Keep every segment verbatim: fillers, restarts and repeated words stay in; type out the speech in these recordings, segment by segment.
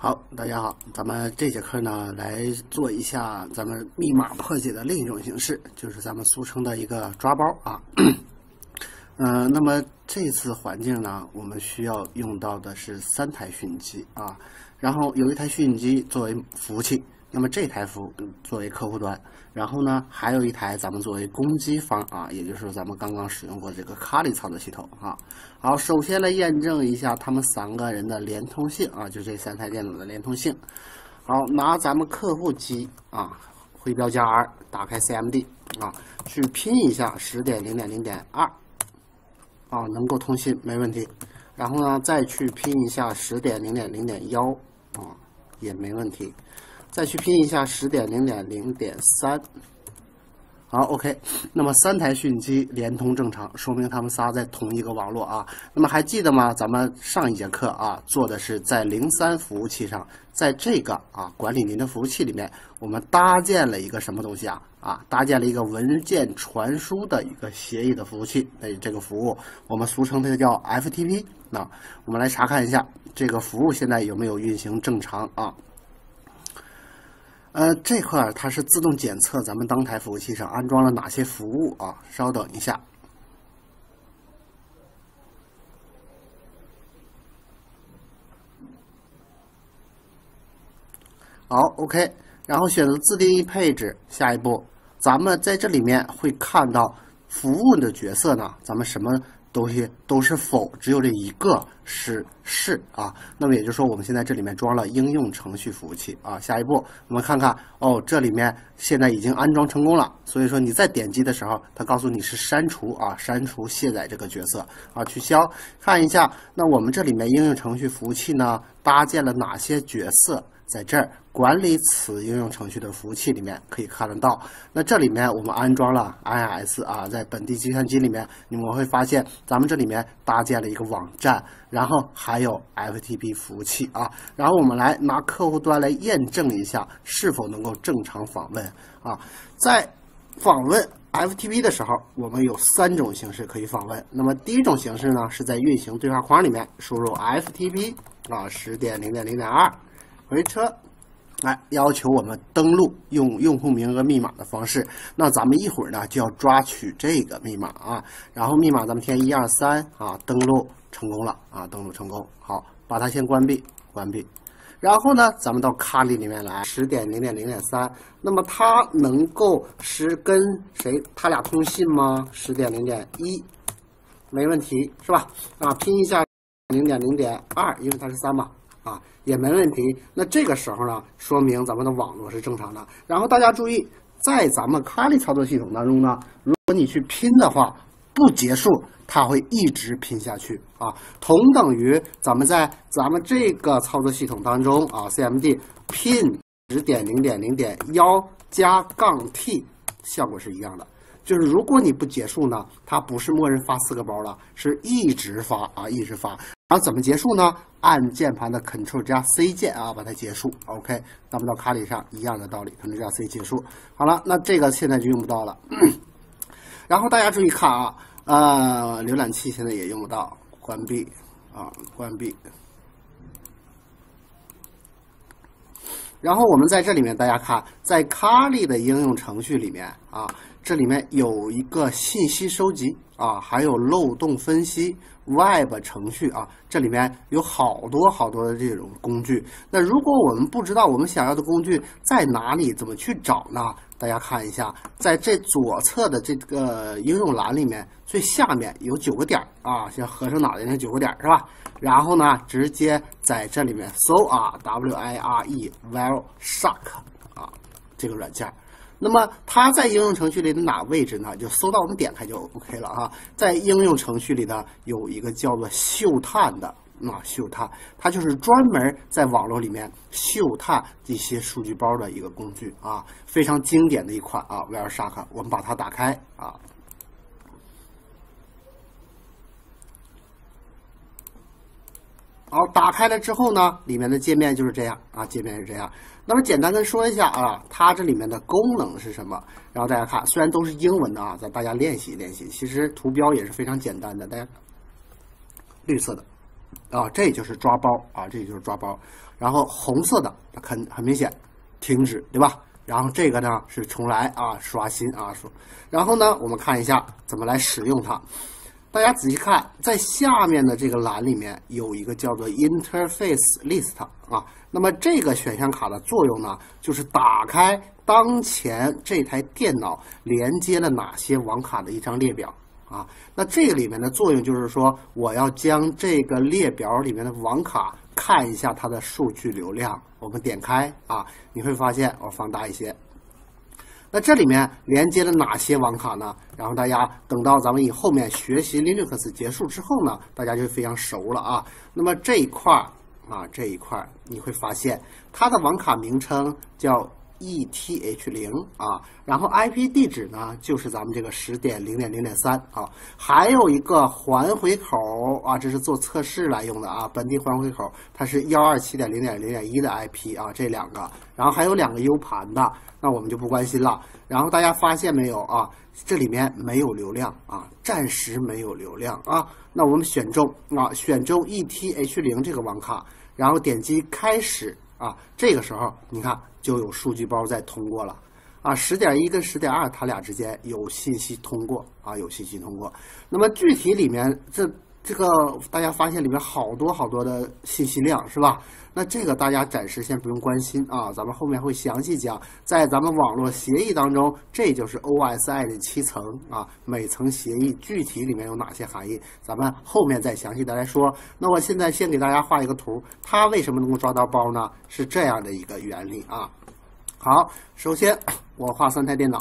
好，大家好，咱们这节课呢来做一下咱们密码破解的另一种形式，就是咱们俗称的一个抓包啊。呃，那么这次环境呢，我们需要用到的是三台虚拟机啊，然后有一台虚拟机作为服务器，那么这台服作为客户端，然后呢还有一台咱们作为攻击方啊，也就是咱们刚刚使用过这个卡里操作系统啊。好，首先来验证一下他们三个人的连通性啊，就这三台电脑的连通性。好，拿咱们客户机啊，徽标加 R 打开 C M D 啊，去拼一下 十点零点零点二。 啊，能够通信没问题。然后呢，再去拼一下 十点零点零点一 啊，也没问题。再去拼一下 十点零点零点三。好 ，OK。那么三台虚拟机联通正常，说明他们仨在同一个网络啊。那么还记得吗？咱们上一节课啊，做的是在零三服务器上，在这个啊管理您的服务器里面，我们搭建了一个什么东西啊？ 啊，搭建了一个文件传输的一个协议的服务器，那这个服务我们俗称它叫 F T P。那我们来查看一下这个服务现在有没有运行正常啊？呃，这块儿它是自动检测咱们当台服务器上安装了哪些服务啊？稍等一下。 好 ，OK， 然后选择自定义配置。下一步，咱们在这里面会看到服务的角色呢，咱们什么东西都是否，只有这一个是是啊。那么也就是说，我们现在这里面装了应用程序服务器啊。下一步，我们看看哦，这里面现在已经安装成功了。所以说你再点击的时候，它告诉你是删除啊，删除卸载这个角色啊，取消。看一下，那我们这里面应用程序服务器呢，搭建了哪些角色？ 在这儿管理此应用程序的服务器里面可以看得到。那这里面我们安装了 I I S 啊，在本地计算机里面，你们会发现咱们这里面搭建了一个网站，然后还有 F T P 服务器啊。然后我们来拿客户端来验证一下是否能够正常访问啊。在访问 F T P 的时候，我们有三种形式可以访问。那么第一种形式呢，是在运行对话框里面输入 F T P 啊 十点零点零点二。 回车，来要求我们登录用用户名和密码的方式。那咱们一会儿呢就要抓取这个密码啊，然后密码咱们填一二三啊，登录成功了啊，登录成功。好，把它先关闭，关闭。然后呢，咱们到卡里里面来 十点零点零点三。那么它能够是跟谁他俩通信吗？ 十点零点一， 没问题是吧？啊，拼一下 零点零点二， 因为它是三嘛。 啊，也没问题。那这个时候呢，说明咱们的网络是正常的。然后大家注意，在咱们卡里操作系统当中呢，如果你去拼的话，不结束，它会一直拼下去啊，同等于咱们在咱们这个操作系统当中啊 ，C M D 拼 十点零点零点一 加杠 T， 效果是一样的。 就是如果你不结束呢，它不是默认发四个包了，是一直发啊，一直发。然后怎么结束呢？按键盘的 Ctrl 加 C 键啊，把它结束。OK， 咱们到卡里上一样的道理 ，Ctrl 加 C 结束。好了，那这个现在就用不到了。嗯、然后大家注意看啊，呃，浏览器现在也用不到，关闭啊，关闭。然后我们在这里面，大家看，在卡里的应用程序里面啊。 这里面有一个信息收集啊，还有漏洞分析、Web 程序啊，这里面有好多好多的这种工具。那如果我们不知道我们想要的工具在哪里，怎么去找呢？大家看一下，在这左侧的这个应用栏里面，最下面有九个点啊，像和尚脑袋那九个点是吧？然后呢，直接在这里面搜啊 ，Wire Wireshark 啊，这个软件。 那么它在应用程序里的哪位置呢？就搜到我们点开就 OK 了啊。在应用程序里呢，有一个叫做嗅探的，那、啊、嗅探它就是专门在网络里面嗅探一些数据包的一个工具啊，非常经典的一款啊 ，Wireshark， 我们把它打开啊。好，打开了之后呢，里面的界面就是这样啊，界面是这样。 那么简单跟说一下啊，它这里面的功能是什么？然后大家看，虽然都是英文的啊，咱大家练习练习。其实图标也是非常简单的，大家绿色的啊，这就是抓包啊，这就是抓包。然后红色的很很明显，停止，对吧？然后这个呢是重来啊，刷新啊，说。然后呢，我们看一下怎么来使用它。大家仔细看，在下面的这个栏里面有一个叫做 Interface List 啊。那么这个选项卡的作用呢，就是打开当前这台电脑连接了哪些网卡的一张列表啊。那这个里面的作用就是说，我要将这个列表里面的网卡看一下它的数据流量。我们点开啊，你会发现我放大一些。那这里面连接了哪些网卡呢？然后大家等到咱们以后面学习 Linux 结束之后呢，大家就非常熟了啊。那么这一块啊，这一块你会发现它的网卡名称叫 E T H 零啊，然后 I P 地址呢就是咱们这个 十点零点零点三 啊，还有一个环回口啊，这是做测试来用的啊，本地环回口它是 一二七点零点零点一 的 I P 啊，这两个，然后还有两个 U 盘的，那我们就不关心了。然后大家发现没有啊，这里面没有流量啊，暂时没有流量啊，那我们选中啊，选中 E T H 零 这个网卡，然后点击开始啊，这个时候你看就有数据包在通过了啊， 十点一 跟 十点二 它俩之间有信息通过啊，有信息通过。那么具体里面这这个大家发现里面好多好多的信息量是吧？那这个大家暂时先不用关心啊，咱们后面会详细讲。在咱们网络协议当中，这就是 O S I 的七层啊，每层协议具体里面有哪些含义，咱们后面再详细的来说。那我现在先给大家画一个图，它为什么能够抓到包呢？是这样的一个原理啊。好，首先我画三台电脑，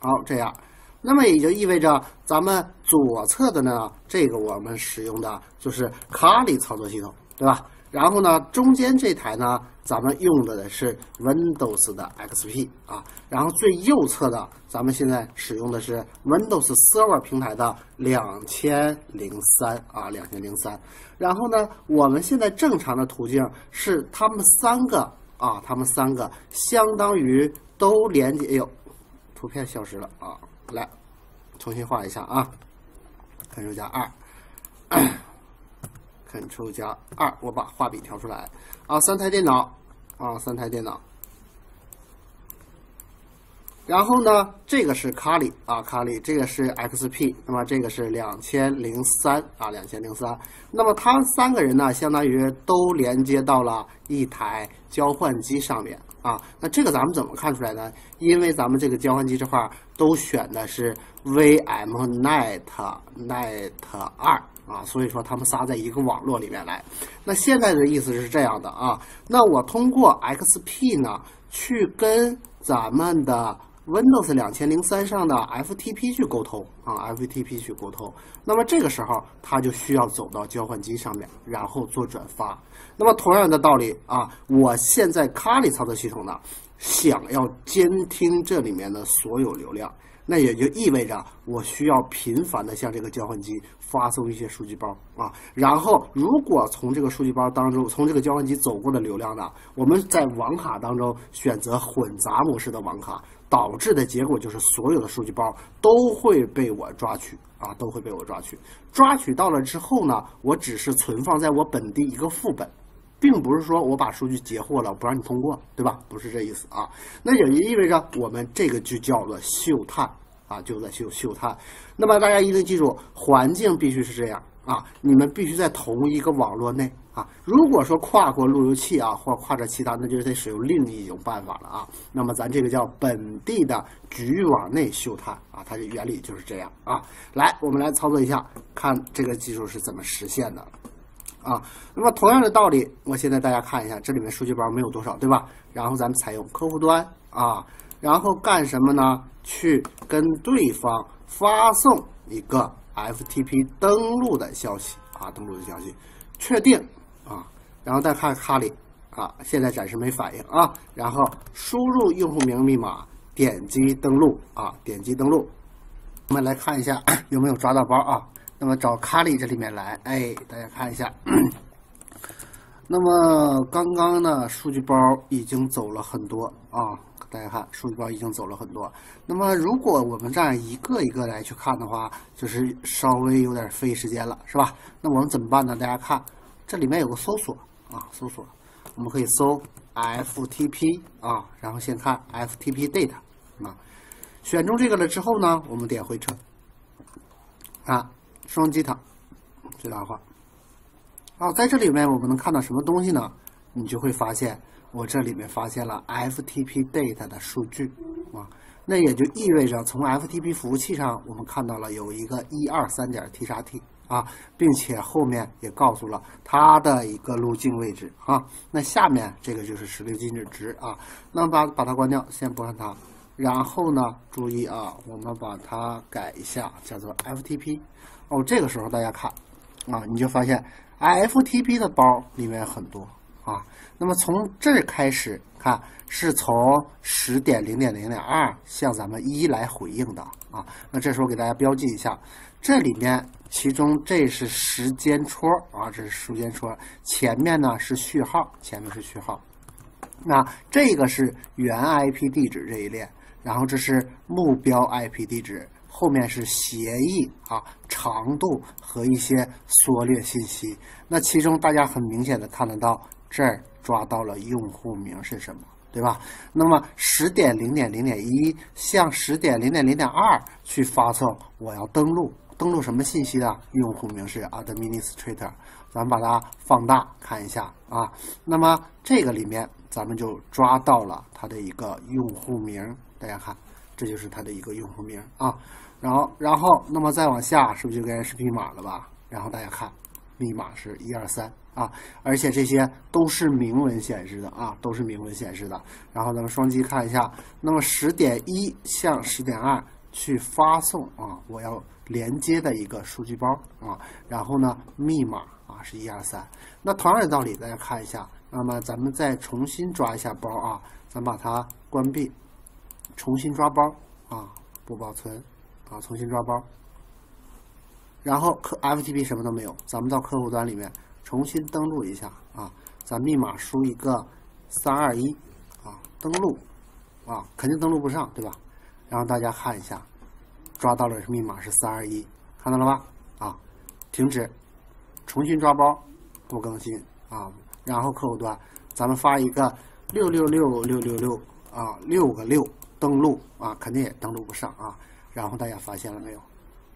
好这样。那么也就意味着咱们左侧的呢，这个我们使用的就是卡里操作系统，对吧？然后呢，中间这台呢，咱们用的的是 Windows 的 X P 啊。然后最右侧的，咱们现在使用的是 Windows Server 平台的两千零三啊， 两千零三。然后呢，我们现在正常的途径是他们三个啊，他们三个相当于都连接。哎呦，图片消失了啊。来，重新画一下啊 ，Ctrl 加二 ，Ctrl 加二，我把画笔调出来啊，三台电脑啊，三台电脑。然后呢，这个是卡里啊，卡里，这个是 X P， 那么这个是两千零三啊， 两千零三。那么他三个人呢，相当于都连接到了一台交换机上面。啊，那这个咱们怎么看出来呢？因为咱们这个交换机这块都选的是 V M net net 二啊，所以说他们仨在一个网络里面来。那现在的意思是这样的啊，那我通过 X P 呢去跟咱们的 Windows 两千零三上的 F T P 去沟通啊 ，F T P 去沟通。那么这个时候它就需要走到交换机上面，然后做转发。那么同样的道理啊，我现在卡里操作系统呢，想要监听这里面的所有流量，那也就意味着我需要频繁的向这个交换机发送一些数据包啊。然后，如果从这个数据包当中，从这个交换机走过的流量呢，我们在网卡当中选择混杂模式的网卡，导致的结果就是所有的数据包都会被我抓取。啊，都会被我抓取，抓取到了之后呢，我只是存放在我本地一个副本，并不是说我把数据截获了，我不让你通过，对吧？不是这意思啊。那也意味着我们这个就叫做嗅探啊，就在嗅嗅探。那么大家一定记住，环境必须是这样啊，你们必须在同一个网络内啊。如果说跨过路由器啊，或跨着其他，那就得使用另一种办法了啊。那么咱这个叫本地的局域网内嗅探。啊，它的原理就是这样啊。来，我们来操作一下，看这个技术是怎么实现的啊。那么同样的道理，我现在大家看一下，这里面数据包没有多少，对吧？然后咱们采用客户端啊，然后干什么呢？去跟对方发送一个 F T P 登录的消息啊，登录的消息，确定啊，然后再看卡里啊，现在暂时没反应啊，然后输入用户名密码。点击登录啊，点击登录，我们来看一下有没有抓到包啊。那么找卡里这里面来，哎，大家看一下。那么刚刚呢，数据包已经走了很多啊，大家看数据包已经走了很多。那么如果我们这样一个一个来去看的话，就是稍微有点费时间了，是吧？那我们怎么办呢？大家看，这里面有个搜索啊，搜索，我们可以搜 F T P 啊，然后先看 F T P data 啊，选中这个了之后呢，我们点回车啊，双击它，最大化。好、啊，在这里面我们能看到什么东西呢？你就会发现，我这里面发现了 F T P data 的数据啊，那也就意味着从 F T P 服务器上，我们看到了有一个一二三点 T 叉 T 啊，并且后面也告诉了它的一个路径位置啊。那下面这个就是十六进制值啊，那把把它关掉，先不看它。然后呢，注意啊，我们把它改一下，叫做 F T P。哦，这个时候大家看啊，你就发现 F T P 的包里面很多。啊，那么从这儿开始看，是从十点零点零点二向咱们一来回应的啊。那这时候给大家标记一下，这里面其中这是时间戳啊，这是时间戳，前面呢是序号，前面是序号。那这个是原 I P 地址这一列，然后这是目标 I P 地址，后面是协议啊、长度和一些缩略信息。那其中大家很明显的看得到。这儿抓到了用户名是什么，对吧？那么十点零点零点一向十点零点零点二去发送，我要登录，登录什么信息呢？用户名是 administrator， 咱们把它放大看一下啊。那么这个里面咱们就抓到了它的一个用户名，大家看，这就是它的一个用户名啊。然后，然后，那么再往下是不是就该是密码了吧？然后大家看，密码是一二三。啊，而且这些都是明文显示的啊，都是明文显示的。然后咱们双击看一下，那么十点一向十点二去发送啊，我要连接的一个数据包啊。然后呢，密码啊是一二三。那同样的道理，大家看一下。那么咱们再重新抓一下包啊，咱把它关闭，重新抓包啊，不保存啊，重新抓包。然后客 F T P 什么都没有，咱们到客户端里面。重新登录一下啊，咱密码输一个三二一啊，登录啊，肯定登录不上，对吧？然后大家看一下，抓到了密码是三二一，看到了吧？啊，停止，重新抓包，不更新啊。然后客户端，咱们发一个六六六六六六啊，六个六登录啊，肯定也登录不上啊。然后大家发现了没有？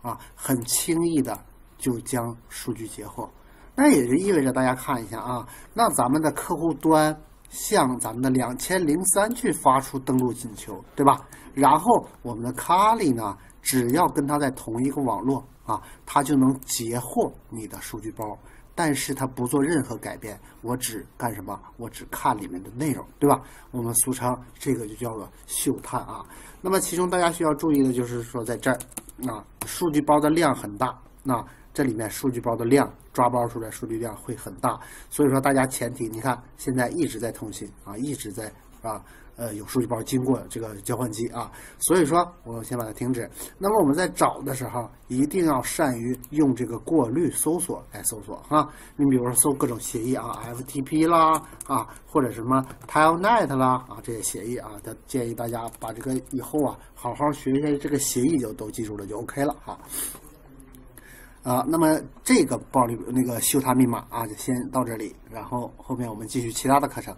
啊，很轻易的就将数据截获。那也就意味着大家看一下啊，那咱们的客户端向咱们的两千零三去发出登录请求，对吧？然后我们的卡里呢，只要跟它在同一个网络啊，它就能截获你的数据包，但是它不做任何改变，我只干什么？我只看里面的内容，对吧？我们俗称这个就叫做嗅探啊。那么其中大家需要注意的就是说，在这儿啊，数据包的量很大，那、啊。这里面数据包的量，抓包出来数据量会很大，所以说大家前提，你看现在一直在通信啊，一直在啊，呃有数据包经过这个交换机啊，所以说我先把它停止。那么我们在找的时候，一定要善于用这个过滤搜索来搜索啊，你比如说搜各种协议啊 ，F T P 啦啊，或者什么 Telnet 啦啊这些协议啊，建议大家把这个以后啊好好学一下这个协议就都记住了就 OK 了哈。啊，那么这个暴力那个秀塔密码啊，就先到这里，然后后面我们继续其他的课程。